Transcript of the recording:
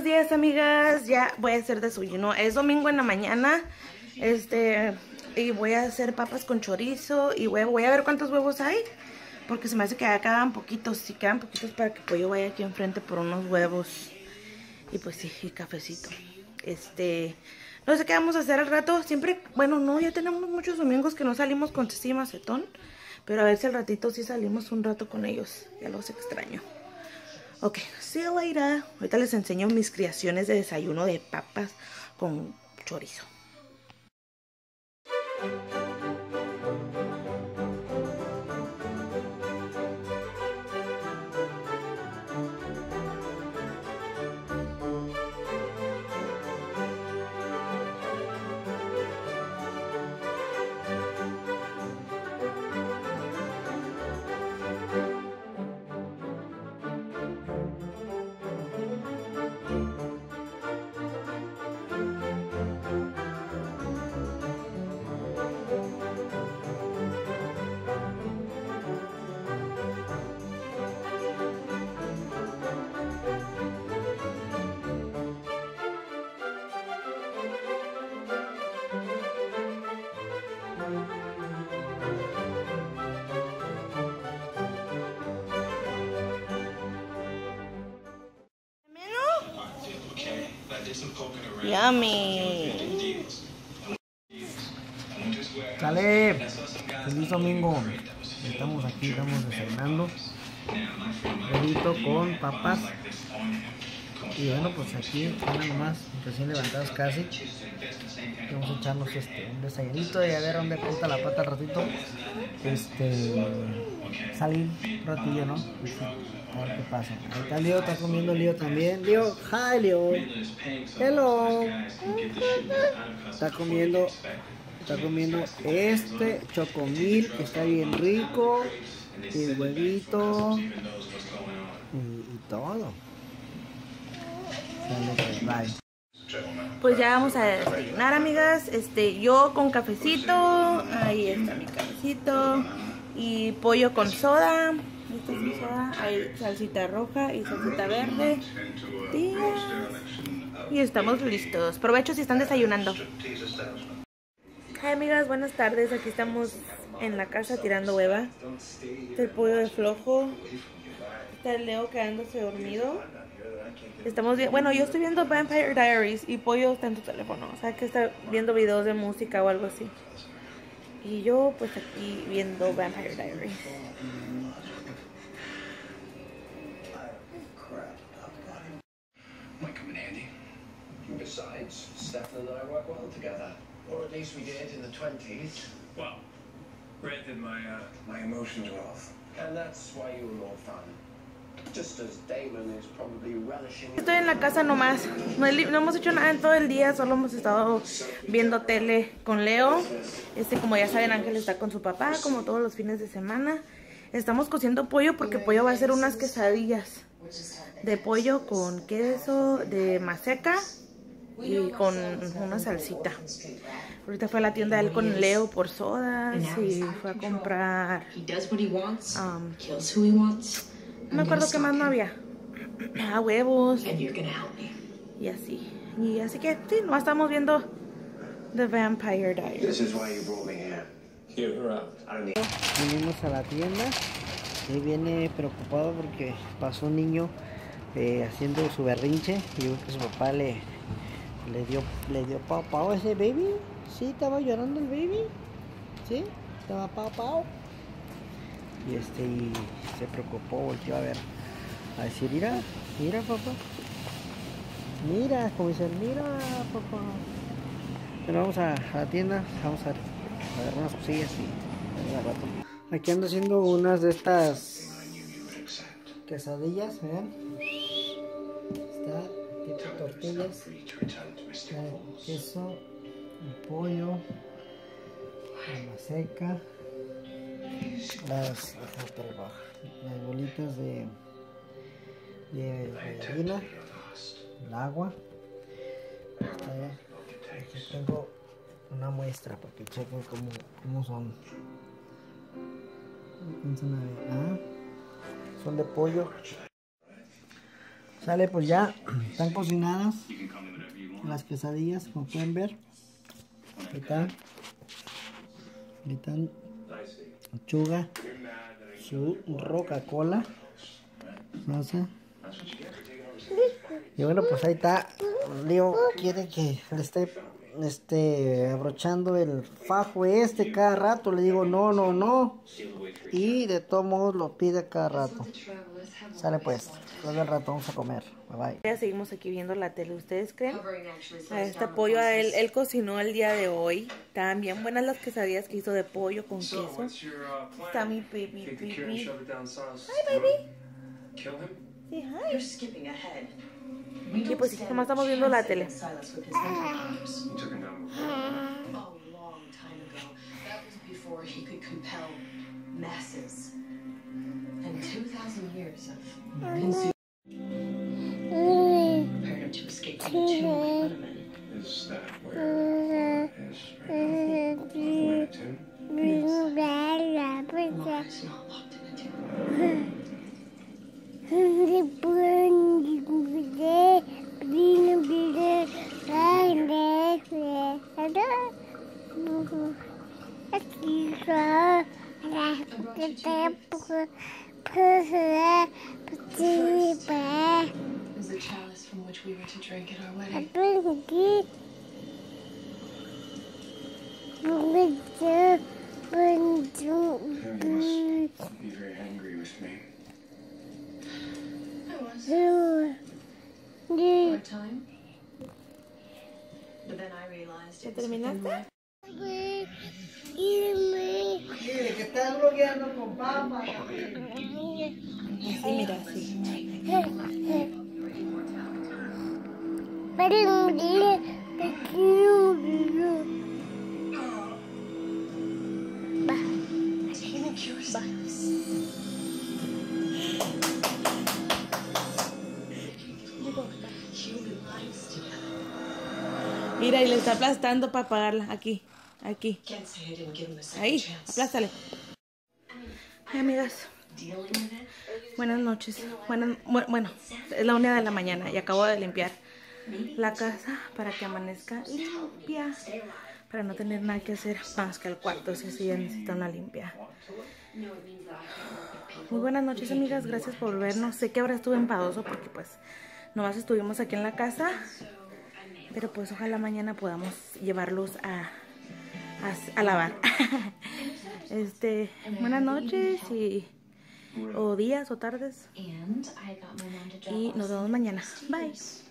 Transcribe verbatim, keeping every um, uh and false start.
buenos días, amigas. Ya voy a hacer desayuno. Es domingo en la mañana. Este, y voy a hacer papas con chorizo y huevo. Voy a ver cuántos huevos hay, porque se me hace que ya quedan poquitos. Si quedan poquitos, para que Pollo vaya aquí enfrente por unos huevos. Y pues sí, y cafecito. Este, no sé qué vamos a hacer al rato. Siempre, bueno, no, ya tenemos muchos domingos que no salimos con Ceci y Macetón. Pero a ver si al ratito sí salimos un rato con ellos. Ya los extraño. Ok, see you later. Ahorita les enseño mis creaciones de desayuno de papas con chorizo. Yummy. Dale, feliz domingo. Estamos aquí, estamos desayunando Pedrito con papas. Y bueno, pues aquí nada más, recién levantados casi. Vamos a echarnos este, un desayunito y a ver dónde apunta la pata al ratito. Este, salir un ratillo, ¿no? Pues, a ver qué pasa. Ahí está Lío, está comiendo Lío también. Lío, hi Lío. Hello. Está comiendo, está comiendo este Chocomil, que está bien rico. Y el huevito. Y, y todo. Pues ya vamos a desayunar, amigas. Este, yo con cafecito. Ahí está mi cafecito. Y Pollo con soda. Esta es mi soda. Hay salsita roja y salsita verde. Sí. Y estamos listos. Provecho si están desayunando. Hey, amigas, buenas tardes. Aquí estamos en la casa tirando hueva. Está el Pollo de flojo. Está el Leo quedándose dormido. Estamos bien. Bueno, yo estoy viendo Vampire Diaries y Pollo está en tu teléfono. O sea, que está viendo videos de música o algo así. Y yo, pues, aquí viendo Vampire Diaries. Estoy en la casa nomás, no, no hemos hecho nada en todo el día, solo hemos estado viendo tele con Leo. Este, como ya saben, Ángel está con su papá, como todos los fines de semana. Estamos cociendo pollo porque Pollo va a hacer unas quesadillas de pollo con queso de Maseca y con una salsita. Ahorita fue a la tienda él con Leo por sodas y fue a comprar... Um, no me acuerdo qué más no había. Ah, huevos. Y así. Y así que sí, no estamos viendo The Vampire Diaries. Vinimos a la tienda y viene preocupado porque pasó un niño eh, haciendo su berrinche y yo creo que su papá le, le dio le dio pao pao a ese baby. Sí, estaba llorando el baby. Sí, estaba pao pao. Y este y se preocupó, volteó a ver, a decir, mira, mira papá, mira, como dicen, mira papá. Bueno, vamos a, a la tienda, vamos a, a ver unas cosillas y a ver, rato. Aquí ando haciendo unas de estas quesadillas, vean. Está tipo tortillas, está el queso, el pollo, la Maseca. Las, las bolitas de, de, de harina, el agua. Aquí tengo una muestra para que chequen cómo, cómo son. Son de pollo. Sale, pues ya están cocinadas las quesadillas, como pueden ver. Ahí están. Ahí están. Lechuga, su Roca-Cola, salsa. Y bueno, pues ahí está. Leo quiere que le esté este, abrochando el fajo este cada rato. Le digo no, no, no. Y de todos modos lo pide cada rato. Sale pues. Luego al rato vamos a comer. Bye bye. Ya seguimos aquí viendo la tele. ¿Ustedes creen? A este pollo, a él, él cocinó el día de hoy. Están bien buenas las quesadillas que hizo de pollo con queso. Está mi baby, baby. Hi, baby. Sí, hi. Y pues sí, nomás estamos viendo la tele. Is the chalice from which we were to drink at our wedding. Be very angry with me. I was. Hard time. But then I realized it was. Mire, que está bloqueando con papa. Así, mira, así. Pero mire, que quiero Va. Va. Mira, y le está aplastando para apagarla, aquí. Aquí. Ahí, aplástale. Ay, amigas. Buenas noches. Buenas, bueno, es la una de la mañana y acabo de limpiar la casa para que amanezca limpia. Para no tener nada que hacer más que el cuarto, si así ya necesito una limpia. Muy buenas noches, amigas. Gracias por vernos. Sé que ahora estuve empadoso porque pues nomás estuvimos aquí en la casa. Pero pues ojalá mañana podamos llevarlos a... A, a lavar. Este, buenas noches y, o días o tardes, y nos vemos mañana. Bye.